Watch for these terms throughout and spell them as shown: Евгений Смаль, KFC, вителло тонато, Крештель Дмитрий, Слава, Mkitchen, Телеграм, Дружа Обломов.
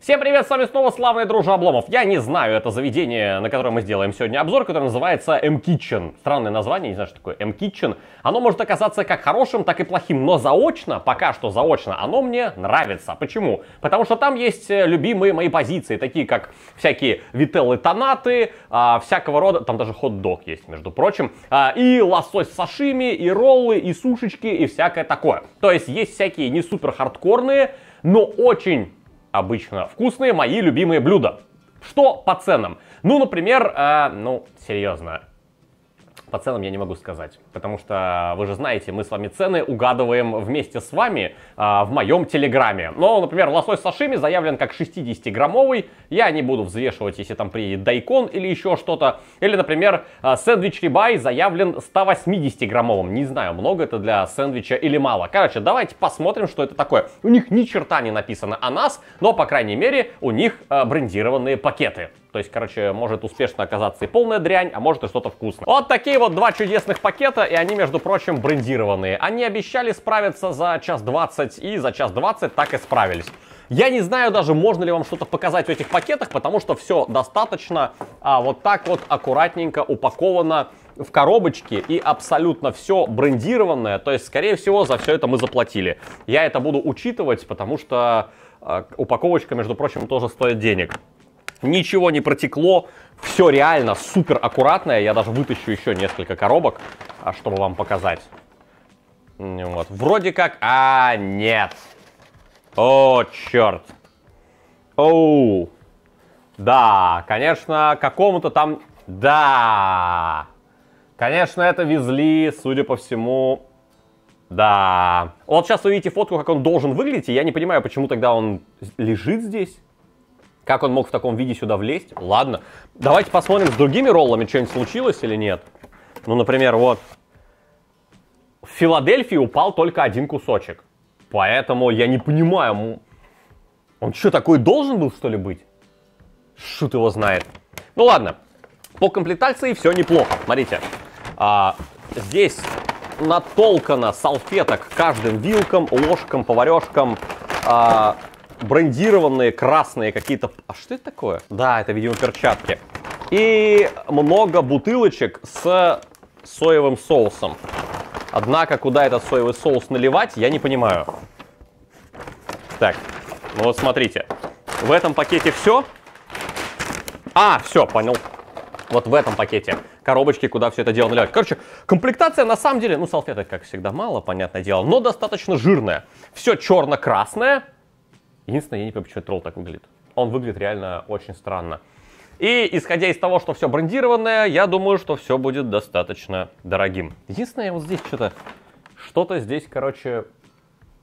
Всем привет, с вами снова Слава и Дружа Обломов. Я не знаю это заведение, на которое мы сделаем сегодня обзор, которое называется Mkitchen. Странное название, не знаю, что такое Mkitchen. Оно может оказаться как хорошим, так и плохим, но заочно, пока что заочно, оно мне нравится. Почему? Потому что там есть любимые мои позиции, такие как всякие вителлы-тонаты, всякого рода, там даже хот-дог есть, между прочим, и лосось сашими, и роллы, и сушечки, и всякое такое. То есть есть всякие не супер хардкорные, но очень обычно вкусные мои любимые блюда. Что по ценам? Ну, например, серьезно, по ценам я не могу сказать. Потому что, вы же знаете, мы с вами цены угадываем вместе с вами в моем телеграме. Но, например, лосось сашими заявлен как 60-граммовый. Я не буду взвешивать, если там приедет дайкон или еще что-то. Или, например, сэндвич рибай заявлен 180-граммовым. Не знаю, много это для сэндвича или мало. Короче, давайте посмотрим, что это такое. У них ни черта не написано о нас, но, по крайней мере, у них брендированные пакеты. То есть, короче, может успешно оказаться и полная дрянь, а может и что-то вкусное. Вот такие вот два чудесных пакета, и они, между прочим, брендированные. Они обещали справиться за час 20, и за час 20 так и справились. Я не знаю даже, можно ли вам что-то показать в этих пакетах, потому что все достаточно вот так вот аккуратненько упаковано в коробочке, и абсолютно все брендированное. То есть, скорее всего, за все это мы заплатили. Я это буду учитывать, потому что упаковочка, между прочим, тоже стоит денег. Ничего не протекло, все реально супер аккуратное. Я даже вытащу еще несколько коробок, чтобы вам показать. Вот, вроде как... А, нет. О, черт. Оу. Да, конечно, какому-то там... Да. Конечно, это везли, судя по всему... Да. Вот сейчас вы видите фотку, как он должен выглядеть, и я не понимаю, почему тогда он лежит здесь. Как он мог в таком виде сюда влезть? Ладно. Давайте посмотрим, с другими роллами что-нибудь случилось или нет. Ну, например, вот. В Филадельфии упал только один кусочек. Поэтому я не понимаю. Он что, такой должен был, что ли, быть? Шут его знает. Ну, ладно. По комплектации все неплохо. Смотрите. Здесь натолкано салфеток каждым вилкам, ложкам, поварешкам. Брендированные красные какие-то... А что это такое? Да, это, видимо, перчатки. И много бутылочек с соевым соусом. Однако, куда этот соевый соус наливать, я не понимаю. Так, ну вот смотрите. В этом пакете все. А, все, понял. Вот в этом пакете коробочки, куда все это дело наливать. Короче, комплектация на самом деле... Ну, салфеток, как всегда, мало, понятное дело. Но достаточно жирная. Все черно-красное. Единственное, я не понимаю, почему этот ролл так выглядит. Он выглядит реально очень странно. И, исходя из того, что все брендированное, я думаю, что все будет достаточно дорогим. Единственное, вот здесь что-то... Что-то здесь, короче,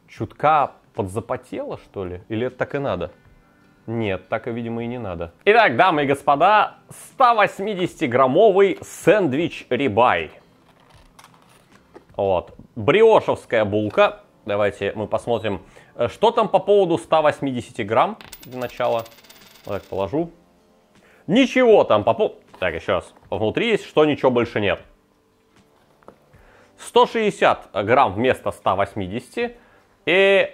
чутка подзапотело, что ли? Или это так и надо? Нет, так, видимо, и не надо. Итак, дамы и господа, 180-граммовый сэндвич рибай. Вот. Бриошевская булка. Давайте мы посмотрим, что там по поводу 180 грамм для начала. Так, положу. Ничего там по поводу... Так, еще раз. Внутри есть, что ничего больше нет. 160 грамм вместо 180. И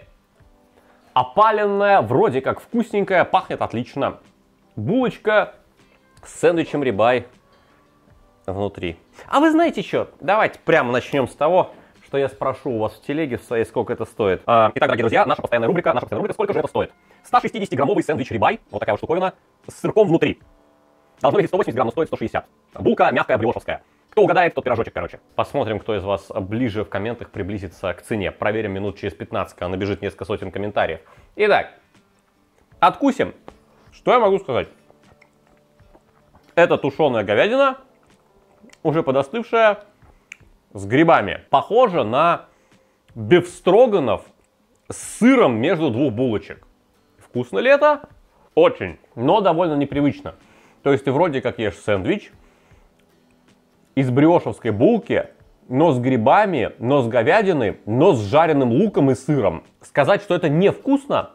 опаленная, вроде как вкусненькая, пахнет отлично. Булочка с сэндвичем рибай внутри. А вы знаете что? Давайте прямо начнем с того... что я спрошу у вас в телеге в своей, сколько это стоит. Итак, дорогие друзья, наша постоянная рубрика, сколько же это стоит? 160-граммовый сэндвич рибай, вот такая вот штуковина, с сырком внутри. Должно быть 180 грамм, но стоит 160. Булка мягкая, бриошевская. Кто угадает, тот пирожочек, короче. Посмотрим, кто из вас ближе в комментах приблизится к цене. Проверим минут через 15, когда набежит несколько сотен комментариев. Итак, откусим. Что я могу сказать? Это тушеная говядина, уже подостывшая, с грибами. Похоже на бифстроганов с сыром между двух булочек. Вкусно ли это? Очень, но довольно непривычно. То есть ты вроде как ешь сэндвич из бриошевской булки, но с грибами, но с говядиной, но с жареным луком и сыром. Сказать, что это невкусно,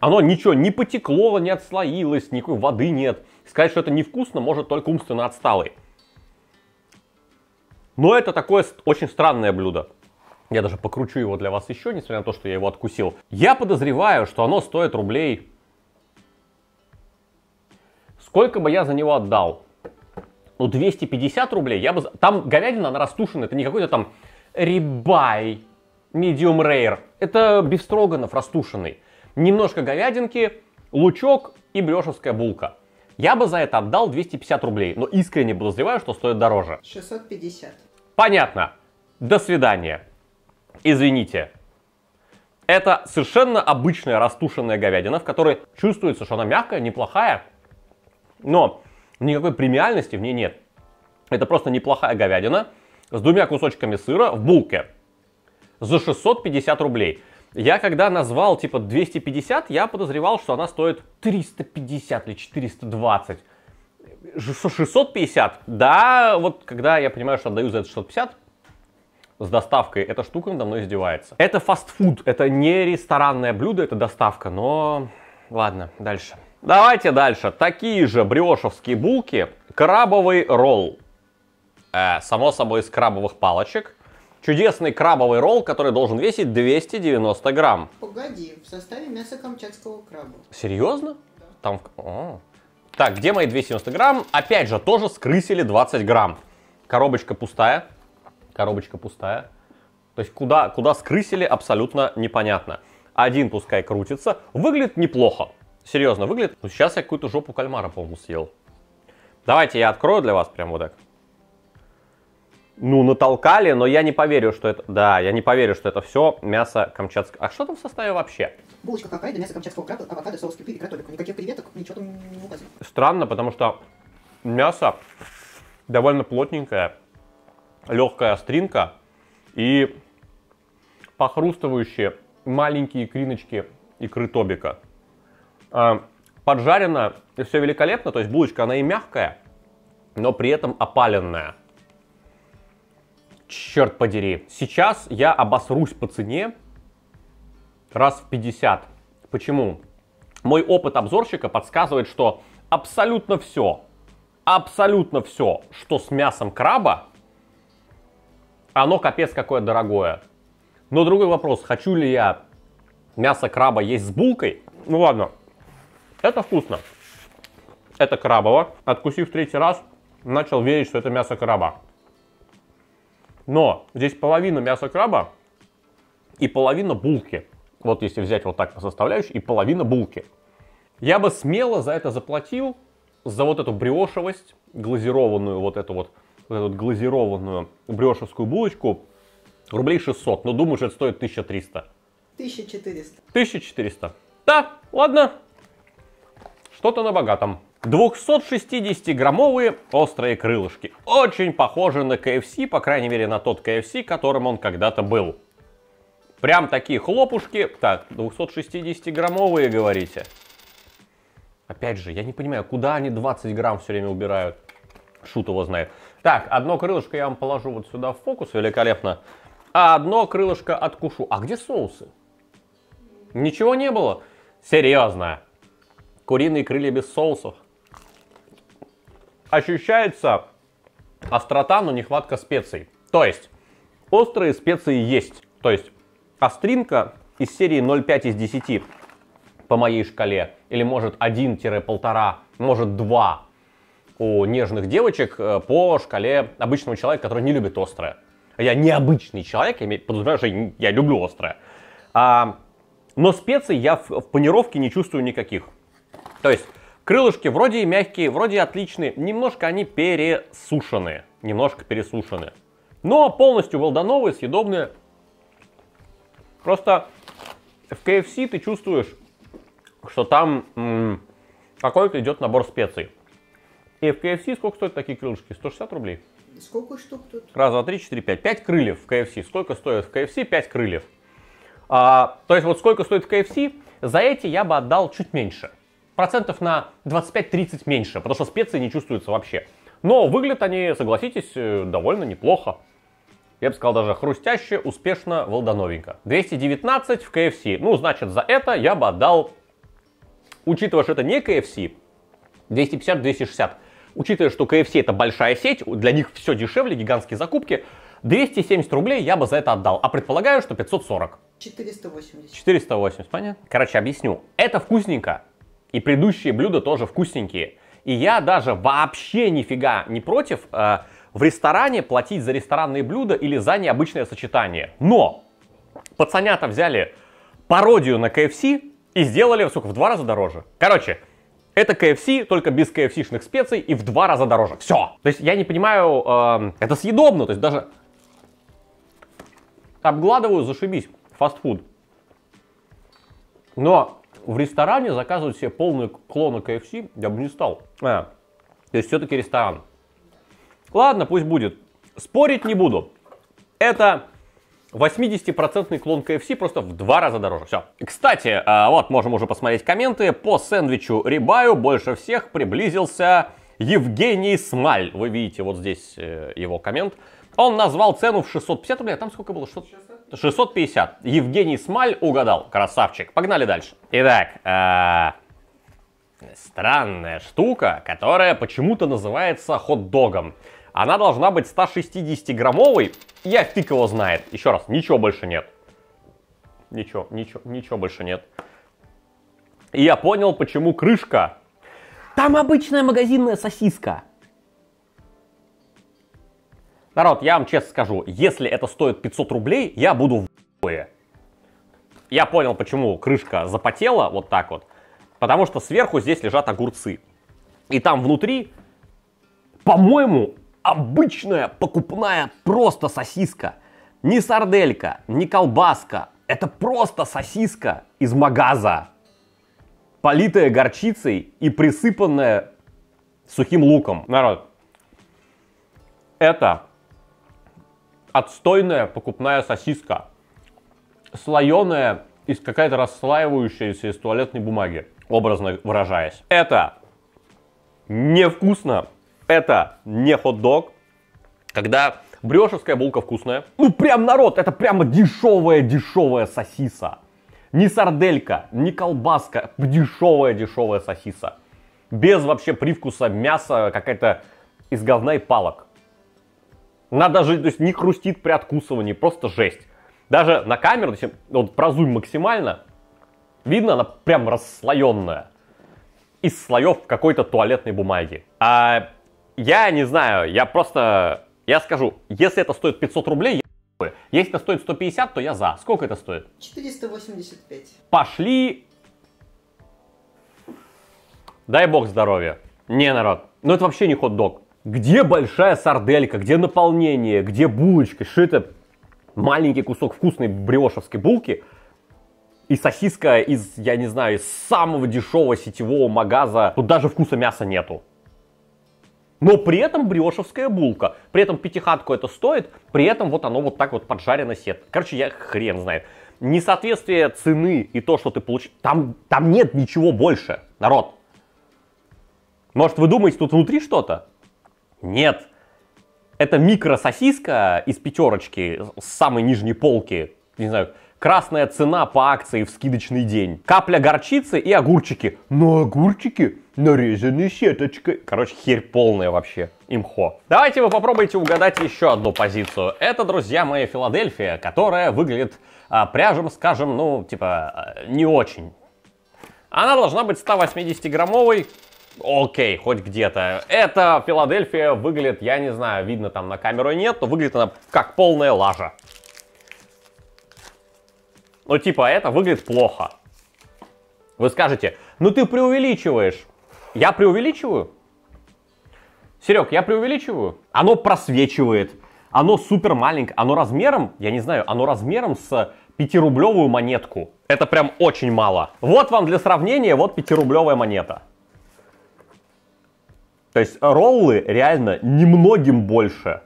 оно ничего не потекло, не отслоилось, никакой воды нет. Сказать, что это невкусно, может только умственно отсталый. Но это такое очень странное блюдо. Я даже покручу его для вас еще, несмотря на то, что я его откусил. Я подозреваю, что оно стоит рублей Сколько бы я за него отдал? Ну, 250 рублей. Я бы... Там говядина, она растушена. Это не какой-то там рибай, medium rare. Это бифстроганов растушенный. Немножко говядинки, лучок и брешевская булка. Я бы за это отдал 250 рублей. Но искренне подозреваю, что стоит дороже. 650. Понятно. До свидания. Извините. Это совершенно обычная растушенная говядина, в которой чувствуется, что она мягкая, неплохая. Но никакой премиальности в ней нет. Это просто неплохая говядина с двумя кусочками сыра в булке. За 650 рублей. Я когда назвал типа 250, я подозревал, что она стоит 350 или 420. 650? Да, вот когда я понимаю, что отдаю за это 650, с доставкой, эта штука надо мной издевается. Это фастфуд, это не ресторанное блюдо, это доставка, но... Ладно, дальше. Давайте дальше. Такие же брешевские булки. Крабовый ролл. Само собой, из крабовых палочек. Чудесный крабовый ролл, который должен весить 290 грамм. Погоди, в составе мяса камчатского краба. Серьезно? Да. Там... О. Так, где мои 290 грамм? Опять же, тоже скрысили 20 грамм. Коробочка пустая. Коробочка пустая. То есть куда скрысили, абсолютно непонятно. Один пускай крутится. Выглядит неплохо. Серьезно, выглядит. Ну, сейчас я какую-то жопу кальмара, по-моему, съел. Давайте я открою для вас прям вот так. Ну, натолкали, но я не поверю, что это... Да, я не поверю, что это все мясо камчатского... А что там в составе вообще? Булочка какая-то, мясо камчатского краба, авокадо, соус кефир и кротовик. Никаких креветок, ничего там не указано. Странно, потому что мясо довольно плотненькое. Легкая остринка и похрустывающие маленькие икриночки икры тобика. Поджарено и все великолепно, то есть булочка, она и мягкая, но при этом опаленная. Черт подери. Сейчас я обосрусь по цене раз в 50. Почему? Мой опыт обзорщика подсказывает, что абсолютно все, что с мясом краба, оно капец какое дорогое. Но другой вопрос, хочу ли я мясо краба есть с булкой? Ну ладно, это вкусно. Это крабово. Откусив третий раз, начал верить, что это мясо краба. Но здесь половина мяса краба и половина булки. Вот если взять вот так по составляющей, и половина булки. Я бы смело за это заплатил, за вот эту брешевость, глазированную вот эту вот. Вот эту глазированную брешевскую булочку рублей 600, но думаю, что это стоит 1300. 1400. 1400. Да, ладно. Что-то на богатом. 260-граммовые острые крылышки. Очень похожи на KFC, по крайней мере, на тот KFC, которым он когда-то был. Прям такие хлопушки. Так, 260-граммовые, говорите. Опять же, я не понимаю, куда они 20 грамм все время убирают. Шут его знает. Так, одно крылышко я вам положу вот сюда в фокус, великолепно. А одно крылышко откушу. А где соусы? Ничего не было? Серьезно. Куриные крылья без соусов. Ощущается острота, но нехватка специй. То есть, острые специи есть. То есть, остринка из серии 0,5 из 10 по моей шкале. Или может 1-1,5, может 2. У нежных девочек по шкале обычного человека, который не любит острое. Я необычный человек, я подозреваю, что я люблю острое. Но специй я в панировке не чувствую никаких. То есть крылышки вроде и мягкие, вроде отличные, немножко они пересушены. Немножко пересушены. Но полностью волдановые, съедобные. Просто в KFC ты чувствуешь, что там какой-то идет набор специй. И в KFC сколько стоят такие крылышки? 160 рублей. Сколько штук тут? Раз, два, три, четыре, пять. 5 крыльев в KFC. Сколько стоит в KFC? 5 крыльев. То есть вот сколько стоит в KFC, за эти я бы отдал чуть меньше. Процентов на 25-30 меньше, потому что специи не чувствуются вообще. Но выглядят они, согласитесь, довольно неплохо. Я бы сказал, даже хрустяще, успешно, волдановенько. 219 в KFC. Ну, значит, за это я бы отдал, учитывая, что это не KFC, 250-260. Учитывая, что KFC это большая сеть, для них все дешевле, гигантские закупки, 270 рублей я бы за это отдал, а предполагаю, что 540. 480. 480, понятно? Короче, объясню. Это вкусненько, и предыдущие блюда тоже вкусненькие. И я даже вообще нифига не против в ресторане платить за ресторанные блюда или за необычное сочетание. Но пацанята взяли пародию на KFC и сделали, сука, в 2 раза дороже. Короче, это KFC, только без KFC-шных специй и в 2 раза дороже. Все. То есть я не понимаю, это съедобно, то есть даже обгладываю, зашибись, фастфуд. Но в ресторане заказывать себе полную клону KFC я бы не стал. То есть все-таки ресторан. Ладно, пусть будет. Спорить не буду. Это 80% клон KFC, просто в 2 раза дороже. Все. Кстати, вот можем уже посмотреть комменты. По сэндвичу рибаю больше всех приблизился Евгений Смаль. Вы видите вот здесь его коммент. Он назвал цену в 650 рублей. Там сколько было? 650. Евгений Смаль угадал. Красавчик. Погнали дальше. Итак, странная штука, которая почему-то называется хот-догом. Она должна быть 160-граммовой. Я фиг его знает. Еще раз, ничего больше нет. Ничего больше нет. И я понял, почему крышка. Там обычная магазинная сосиска. Народ, я вам честно скажу, если это стоит 500 рублей, я буду в ***е. Я понял, почему крышка запотела вот так вот. Потому что сверху здесь лежат огурцы. И там внутри, по-моему, обычная покупная просто сосиска. Не сарделька, не колбаска. Это просто сосиска из магаза, политая горчицей и присыпанная сухим луком. Народ, это отстойная покупная сосиска, слоеная из какая-то расслаивающаяся из туалетной бумаги, образно выражаясь. Это невкусно. Это не хот-дог, когда брешевская булка вкусная. Ну прям, народ, это прямо дешевая сосиса. Не сарделька, не колбаска, дешевая сосиса. Без вообще привкуса мяса, какая-то из говна и палок. Она даже, то есть, не хрустит при откусывании, просто жесть. Даже на камеру, то есть, вот прозум максимально, видно, она прям расслоенная. Из слоев какой-то туалетной бумаги. Я не знаю, я скажу, если это стоит 500 рублей, я... если это стоит 150, то я за. Сколько это стоит? 485. Пошли. Дай бог здоровья. Не, народ, ну это вообще не хот-дог. Где большая сарделька, где наполнение, где булочка? Что это? Маленький кусок вкусной брешевской булки и сосиска из, я не знаю, из самого дешевого сетевого магаза. Тут даже вкуса мяса нету. Но при этом брешевская булка, при этом пятихатку это стоит, при этом вот оно вот так вот поджарено сет. Короче, я хрен знает. Несоответствие цены и то, что ты получишь, там нет ничего больше, народ. Может, вы думаете, тут внутри что-то? Нет. Это микрососиска из пятерочки, с самой нижней полки, не знаю, красная цена по акции в скидочный день. Капля горчицы и огурчики. Но огурчики нарезаны сеточкой. Короче, херь полная вообще. Имхо. Давайте вы попробуйте угадать еще одну позицию. Это, друзья мои, Филадельфия, которая выглядит пряжем, скажем, ну, типа, не очень. Она должна быть 180-граммовой. Окей, хоть где-то. Эта Филадельфия выглядит, я не знаю, видно там на камеру нет, но выглядит она как полная лажа. Ну, типа, это выглядит плохо. Вы скажете, ну ты преувеличиваешь. Я преувеличиваю? Серег, я преувеличиваю? Оно просвечивает. Оно супер маленькое. Оно размером, я не знаю, оно размером с 5-рублевую монетку. Это прям очень мало. Вот вам для сравнения, вот 5-рублевая монета. То есть роллы реально немногим больше.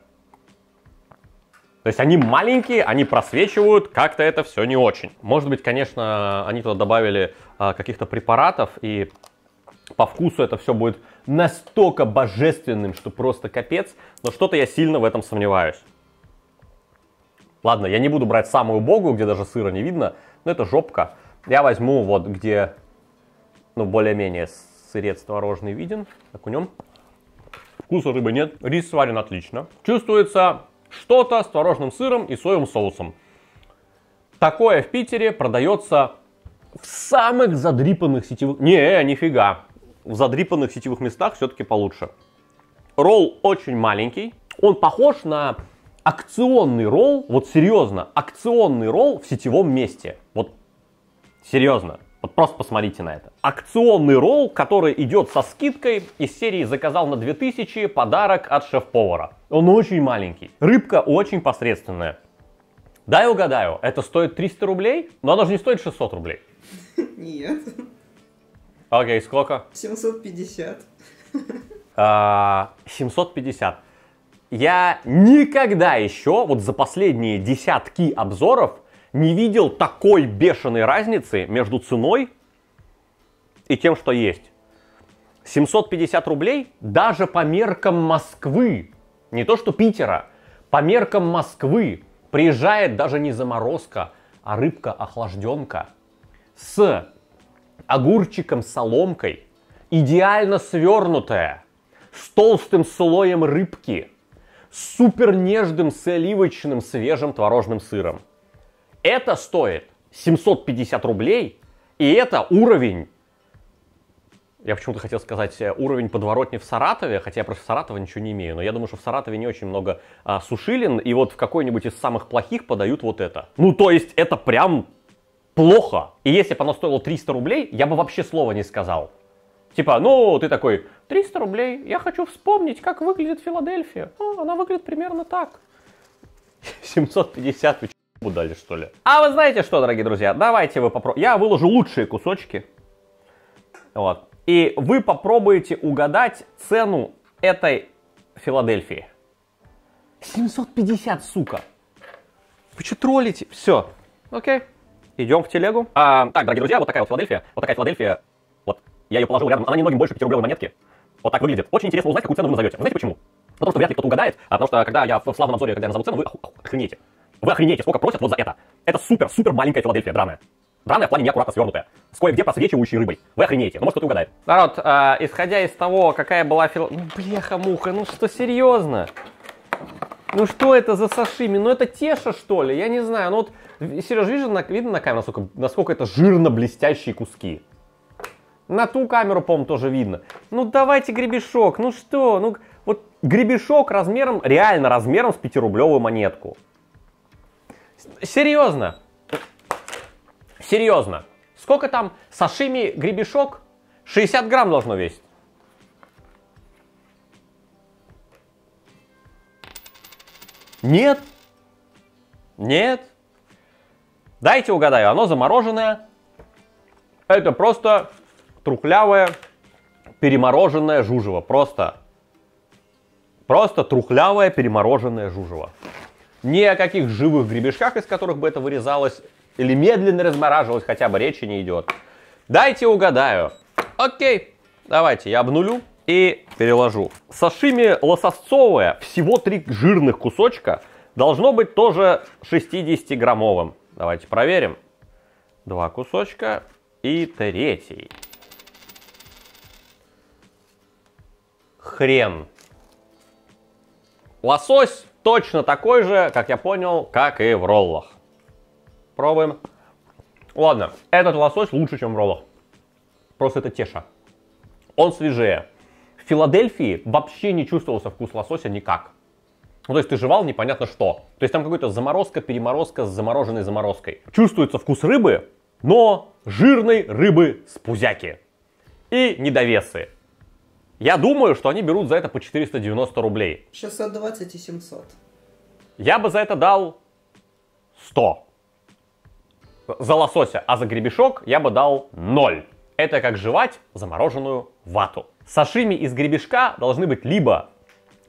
То есть они маленькие, они просвечивают, как-то это все не очень. Может быть, конечно, они туда добавили каких-то препаратов, и по вкусу это все будет настолько божественным, что просто капец. Но что-то я сильно в этом сомневаюсь. Ладно, я не буду брать самую убогую, где даже сыра не видно, но это жопка. Я возьму вот где, ну, более-менее сырец творожный виден. Окунем. Вкуса рыбы нет, рис сварен отлично. Чувствуется... что-то с творожным сыром и соевым соусом. Такое в Питере продается в самых задрипанных сетевых... Не, нифига. в задрипанных сетевых местах все-таки получше. Ролл очень маленький. Он похож на акционный ролл, вот серьезно, акционный ролл в сетевом месте. Вот серьезно, вот просто посмотрите на это. Акционный ролл, который идет со скидкой из серии «Заказал на 2000, подарок от шеф-повара». Он очень маленький. Рыбка очень посредственная. Дай угадаю, это стоит 300 рублей? Но она же не стоит 600 рублей. Нет. Окей, сколько? 750. 750. Я никогда еще, вот за последние десятки обзоров, не видел такой бешеной разницы между ценой и тем, что есть. 750 рублей даже по меркам Москвы, не то что Питера, по меркам Москвы. Приезжает даже не заморозка, а рыбка-охлажденка с огурчиком-соломкой, идеально свернутая, с толстым слоем рыбки, с супер нежным сливочным свежим творожным сыром. Это стоит 750 рублей, и это уровень, я почему-то хотел сказать, уровень подворотни в Саратове, хотя я против Саратова ничего не имею, но я думаю, что в Саратове не очень много сушилин, и вот в какой-нибудь из самых плохих подают вот это. Ну, то есть, это прям плохо. И если бы оно стоило 300 рублей, я бы вообще слова не сказал. Типа, ну, ты такой, 300 рублей, я хочу вспомнить, как выглядит Филадельфия. О, она выглядит примерно так. 750, вы ч***у дали, что ли? А вы знаете что, дорогие друзья, давайте вы попробуйте. Я выложу лучшие кусочки. Вот. И вы попробуете угадать цену этой Филадельфии. 750, сука. Вы что, троллите? Все. Окей. Идем в телегу. Так, дорогие друзья, вот такая вот Филадельфия. Вот такая Филадельфия. Вот. Я ее положил рядом. Она немногим больше 5-рублевой монетки. Вот так выглядит. Очень интересно узнать, какую цену вы назовете. Вы знаете почему? Потому что вряд ли кто-то угадает. Потому что когда я в славном обзоре, когда я назову цену, вы охренеете. Вы охренеете, сколько просят вот за это. Это супер-супер маленькая Филадельфия, драная. Драная в плане неаккуратно свернутая, с кое-где просвечивающей рыбой. Вы охренеете, ну может кто-то угадает. Народ, исходя из того, какая была Филадельфия... Ну, бляха-муха, ну что, серьезно? Ну что это за сашими? Ну это теша, что ли? Я не знаю, ну вот, Сереж, видно на камеру, насколько это жирно блестящие куски? На ту камеру, по-моему, тоже видно. Ну давайте гребешок, ну что? Ну вот гребешок размером, реально размером с 5-рублевую монетку. Серьезно? Серьезно, сколько там сашими гребешок? 60 грамм должно весить. Нет. Нет. Дайте угадаю, оно замороженное. Это просто трухлявое, перемороженное жужево. Просто трухлявое, перемороженное жужево. Ни о каких живых гребешках, из которых бы это вырезалось... Или медленно размораживать, хотя бы речи не идет. Дайте угадаю. Окей, давайте я обнулю и переложу. Сашими лососцовое, всего 3 жирных кусочка, должно быть тоже 60-граммовым. Давайте проверим. 2 кусочка и 3. Хрен. Лосось точно такой же, как я понял, как и в роллах. Пробуем. Ладно, этот лосось лучше, чем в роллах. Просто это теша. Он свежее. В Филадельфии вообще не чувствовался вкус лосося никак. Ну, то есть ты жевал непонятно что. То есть там какая-то заморозка, переморозка с замороженной заморозкой. Чувствуется вкус рыбы, но жирной рыбы с пузяки. И недовесы. Я думаю, что они берут за это по 490 рублей. 620 и 700. Я бы за это дал 100. За лосося, а за гребешок я бы дал 0. Это как жевать замороженную вату. Сашими из гребешка должны быть либо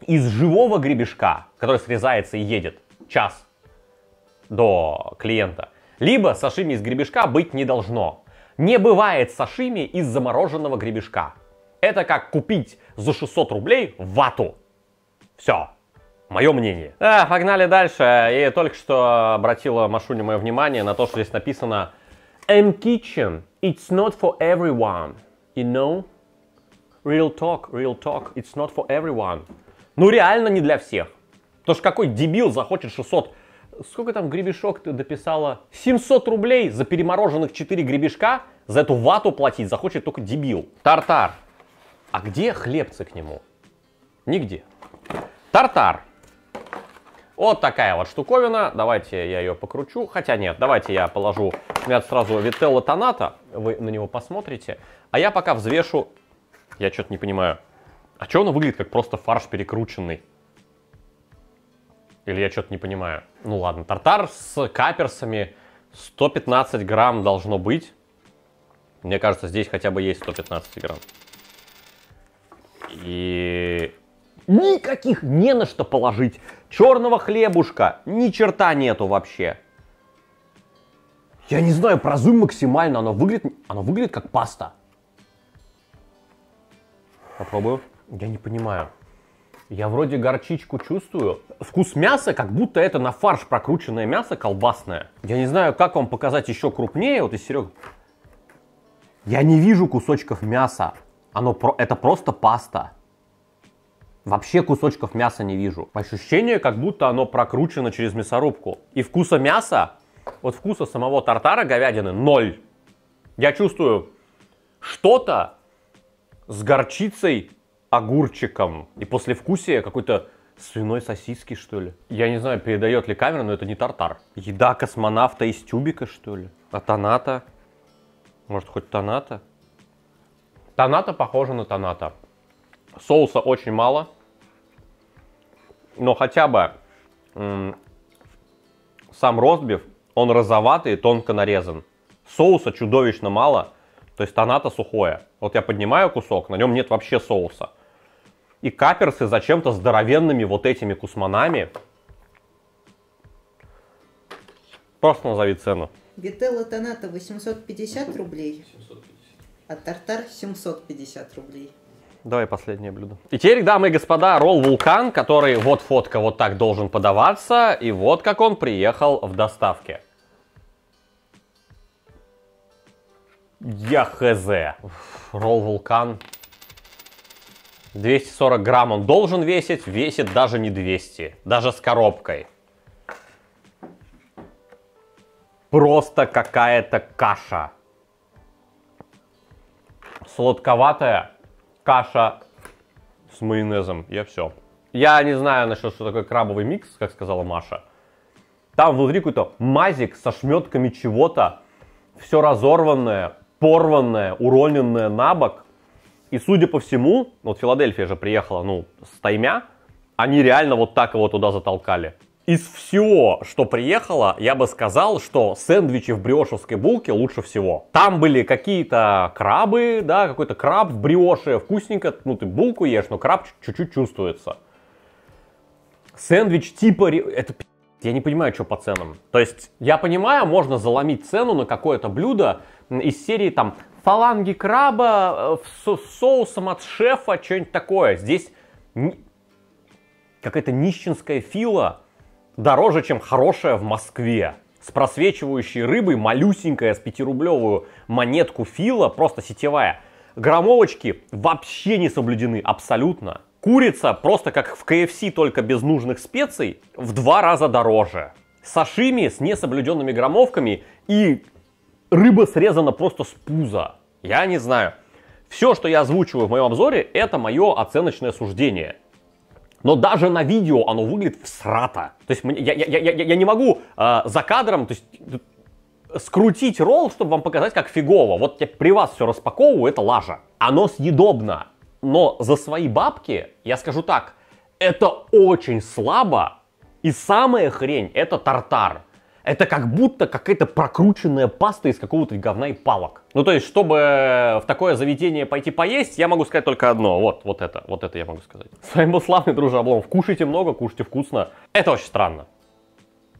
из живого гребешка, который срезается и едет час до клиента, либо сашими из гребешка быть не должно. Не бывает сашими из замороженного гребешка. Это как купить за 600 рублей вату. Все. Мое мнение. Погнали дальше. И только что обратила Машуня мое внимание на то, что здесь написано Mkitchen, it's not for everyone. You know? Real talk, it's not for everyone. Ну реально не для всех. Потому что какой дебил захочет 600... Сколько там гребешок ты дописала? 700 рублей за перемороженных 4 гребешка. За эту вату платить захочет только дебил. Тартар. А где хлебцы к нему? Нигде. Тартар. Вот такая вот штуковина. Давайте я ее покручу. Хотя нет, давайте я положу мясо сразу вителло тоната. Вы на него посмотрите. А я пока взвешу... Я что-то не понимаю. А что оно выглядит как просто фарш перекрученный? Или я что-то не понимаю? Ну ладно, тартар с каперсами. 115 грамм должно быть. Мне кажется, здесь хотя бы есть 115 грамм. И... никаких не на что положить. Черного хлебушка ни черта нету вообще. Я не знаю, про зум максимально. Оно выглядит как паста. Попробую. Я не понимаю. Я вроде горчичку чувствую. Вкус мяса, как будто это на фарш прокрученное мясо колбасное. Я не знаю, как вам показать еще крупнее. Вот и Серега. Я не вижу кусочков мяса. Это просто паста. Вообще кусочков мяса не вижу. Ощущение, как будто оно прокручено через мясорубку. И вкуса мяса, вот вкуса самого тартара говядины, ноль. Я чувствую что-то с горчицей, огурчиком. И послевкусие какой-то свиной сосиски, что ли. Я не знаю, передает ли камера, но это не тартар. Еда космонавта из тюбика, что ли? А тоната? Может, хоть тоната? Тоната похожа на тоната. Соуса очень мало. Но хотя бы сам ростбиф, он розоватый и тонко нарезан. Соуса чудовищно мало, то есть тонато сухое. Вот я поднимаю кусок, на нем нет вообще соуса. И каперсы зачем-то здоровенными вот этими кусманами. Просто назови цену. Вителло тонато 850 рублей, а тартар 750 рублей. Давай последнее блюдо. И теперь, дамы и господа, ролл вулкан, который вот фотка вот так должен подаваться, и вот как он приехал в доставке. Я хз. Ролл вулкан. 240 грамм он должен весить, весит даже не 200, даже с коробкой. Просто какая-то каша. Сладковатая. Каша с майонезом. Я все. Я не знаю насчет, что такое крабовый микс, как сказала Маша. Там внутри какой-то мазик со шметками чего-то. Все разорванное, порванное, уроненное на бок. И судя по всему, вот Филадельфия же приехала, ну, с таймя. Они реально вот так его туда затолкали. Из всего, что приехало, я бы сказал, что сэндвичи в бриошевской булке лучше всего. Там были какие-то крабы, да, какой-то краб в бриоше, вкусненько, ну ты булку ешь, но краб чуть-чуть чувствуется. Сэндвич типа, это я не понимаю, что по ценам. То есть, я понимаю, можно заломить цену на какое-то блюдо из серии там фаланги краба с соусом от шефа, что-нибудь такое. Здесь какая-то нищенская фила. Дороже, чем хорошая в Москве. С просвечивающей рыбой, малюсенькая, с 5-рублевую монетку фила, просто сетевая. Граммовочки вообще не соблюдены, абсолютно. Курица просто как в KFC, только без нужных специй, в 2 раза дороже. Сашими с несоблюденными граммовками и рыба срезана просто с пуза. Я не знаю. Все, что я озвучиваю в моем обзоре, это мое оценочное суждение. Но даже на видео оно выглядит всрато. То есть я не могу за кадром, то есть, скрутить ролл, чтобы вам показать, как фигово. Вот я при вас все распаковываю, это лажа. Оно съедобно, но за свои бабки, я скажу так, это очень слабо. И самая хрень, это тартар. Это как будто какая-то прокрученная паста из какого-то говна и палок. Ну то есть, чтобы в такое заведение пойти поесть, я могу сказать только одно. Вот это я могу сказать. С вами был славный Дружа Обломов. Кушайте много, кушайте вкусно. Это очень странно.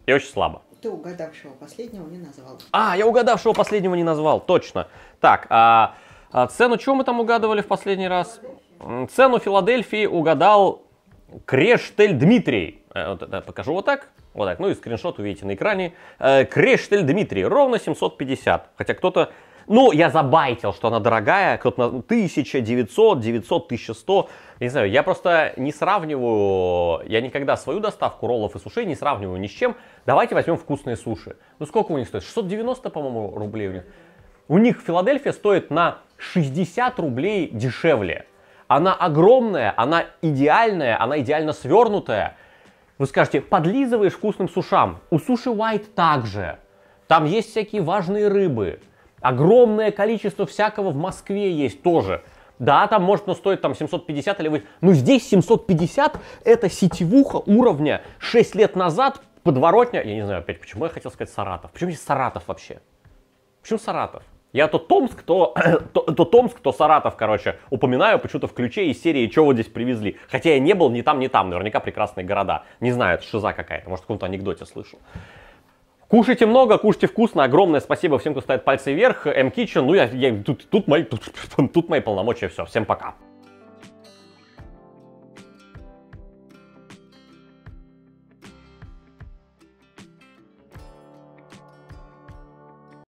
И очень слабо. Ты угадавшего последнего не назвал. А, я угадавшего последнего не назвал, точно. Так, цену чего мы там угадывали в последний раз? Цену Филадельфии угадал Крештель Дмитрий. Покажу вот так. Вот так, ну и скриншот увидите на экране. Крештель Дмитрий, ровно 750. Хотя кто-то, ну я забайтил, что она дорогая. Кто-то 1900, 900, 1100. Я не знаю, я просто не сравниваю, я никогда свою доставку роллов и суши не сравниваю ни с чем. Давайте возьмем вкусные суши. Ну сколько у них стоит? 690, по-моему, рублей у них. У них Филадельфия стоит на 60 рублей дешевле. Она огромная, она идеальная, она идеально свернутая. Вы скажете, подлизываешь вкусным сушам. У Суши Уайт также. Там есть всякие важные рыбы. Огромное количество всякого в Москве есть тоже. Да, там может, но стоит там 750 или вы... Ну здесь 750 это сетевуха уровня 6 лет назад, подворотня. Я не знаю опять, почему я хотел сказать Саратов. Почему здесь Саратов вообще? Почему Саратов? Я то Томск, то Саратов, короче, упоминаю почему-то в ключе из серии «Чего здесь привезли?». Хотя я не был ни там, ни там. Наверняка прекрасные города. Не знаю, это шиза какая-то. Может, в каком-то анекдоте слышал. Кушайте много, кушайте вкусно. Огромное спасибо всем, кто ставит пальцы вверх. Mkitchen. Ну, я тут мои полномочия. Все. Всем пока.